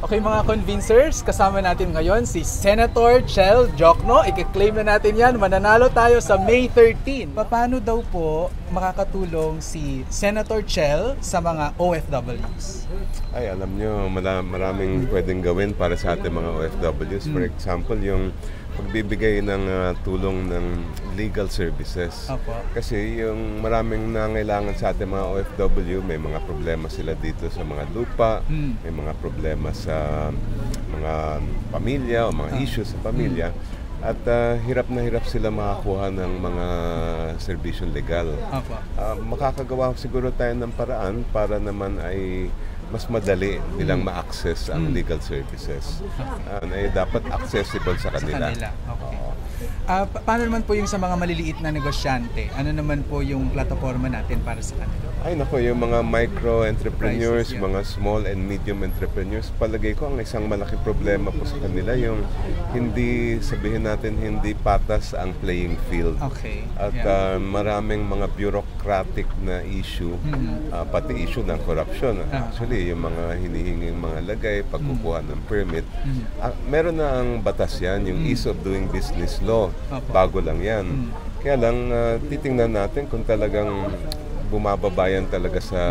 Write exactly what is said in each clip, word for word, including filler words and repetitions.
Okay mga convincers, kasama natin ngayon si Senator Chel Diokno. I-claim na natin yan, mananalo tayo sa May thirteen. Paano daw po makakatulong si Senator Chel sa mga O F Ws? Ay, alam nyo, maraming pwedeng gawin para sa ating mga O F Ws. For example, yung pagbibigay ng uh, tulong ng legal services. Opo. Kasi yung maraming nangailangan sa ating mga O F W, may mga problema sila dito sa mga lupa, mm. may mga problema sa mga pamilya o mga ah. issues sa pamilya. Mm. At uh, hirap na hirap sila makakuha ng mga serbisyong legal. Opo. Uh, makakagawa siguro tayo ng paraan para naman ay mas madali nilang ma-access ang legal services. Uh, na dapat accessible sa kanila. Sa kanila. Okay. Uh, pa paano naman po yung sa mga maliliit na negosyante? Ano naman po yung plataforma natin para sa kanila? Ay nako, yung mga micro-entrepreneurs, yeah. mga small and medium entrepreneurs, palagay ko ang isang malaki problema po sa kanila yung hindi, sabihin natin, hindi patas ang playing field. Okay. At yeah. uh, maraming mga bureaucratic na issue, mm-hmm. uh, pati issue ng corruption. Uh-huh. Actually, yung mga hinihinging mga lagay, pagkukuha ng permit. Mm. Ah, meron na ang batas yan, yung mm. ease of doing business law. Opo. Bago lang yan. Mm. Kaya lang, uh, titingnan natin kung talagang bumababayan talaga sa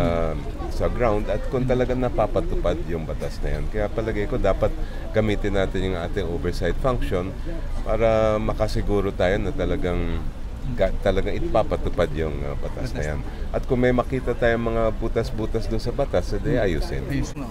sa ground at kung talaga napapatupad yung batas na yan. Kaya palagay ko dapat gamitin natin yung ating oversight function para makasiguro tayo na talagang talagang ipapatupad yung uh, batas na yan. At kung may makita tayong mga butas-butas doon sa batas, hindi ayusin.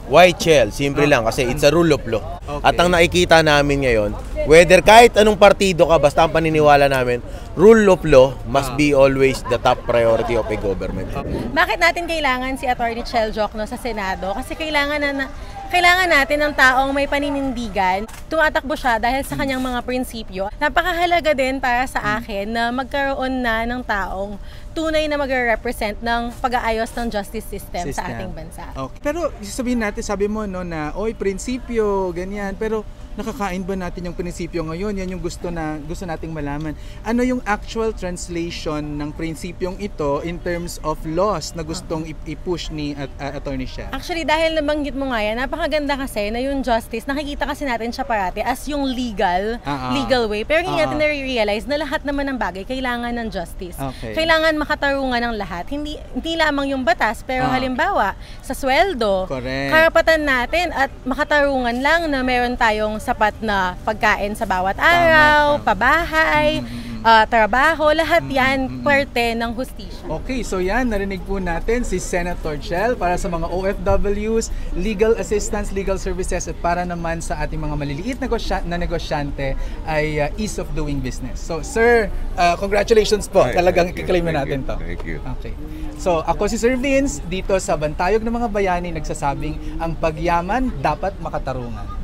Why, Chel? Simple lang kasi it's a rule of law. Okay. At ang nakikita namin ngayon, whether kahit anong partido ka, basta ang paniniwala namin, rule of law must be always the top priority of a government. Bakit natin kailangan si Attorney Chel Diokno sa Senado? Kasi kailangan na, na Kailangan natin ng taong may paninindigan. Tumatakbo siya dahil sa kanyang mga prinsipyo. Napakahalaga din para sa akin na magkaroon na ng taong tunay na mag-represent ng pag-aayos ng justice system, system sa ating bansa. Okay. Pero sabihin natin, sabi mo no, na oy prinsipyo, ganyan, pero nakakain ba natin yung prinsipyo ngayon? Yan yung gusto na gusto nating malaman. Ano yung actual translation ng prinsipyong ito in terms of laws na gustong i-push ni at, uh, Attorney Chel? Actually, dahil nabanggit mo nga yan, napakaganda kasi na yung justice, nakikita kasi natin siya parati as yung legal, uh-huh. legal way. Pero hindi uh-huh. natin nare-realize na lahat naman ng bagay kailangan ng justice. Okay. Kailangan makatarungan ng lahat. Hindi, hindi lamang yung batas, pero uh-huh. halimbawa, sa sweldo, correct. Karapatan natin at makatarungan lang na meron tayong sapat na pagkain sa bawat araw, tama, tama. Pabahay, mm-hmm. uh, trabaho, lahat yan mm-hmm. parte ng hustisya. Okay, so yan, narinig po natin si Senator Chel para sa mga O F Ws, legal assistance, legal services, at para naman sa ating mga maliliit negosya na negosyante ay uh, ease of doing business. So, sir, uh, congratulations po. Hi, talagang ikiklaim na natin you, to. Thank you. Okay. So, ako si Sir Vince, dito sa Bantayog ng mga Bayani, nagsasabing ang pagyaman dapat makatarungan.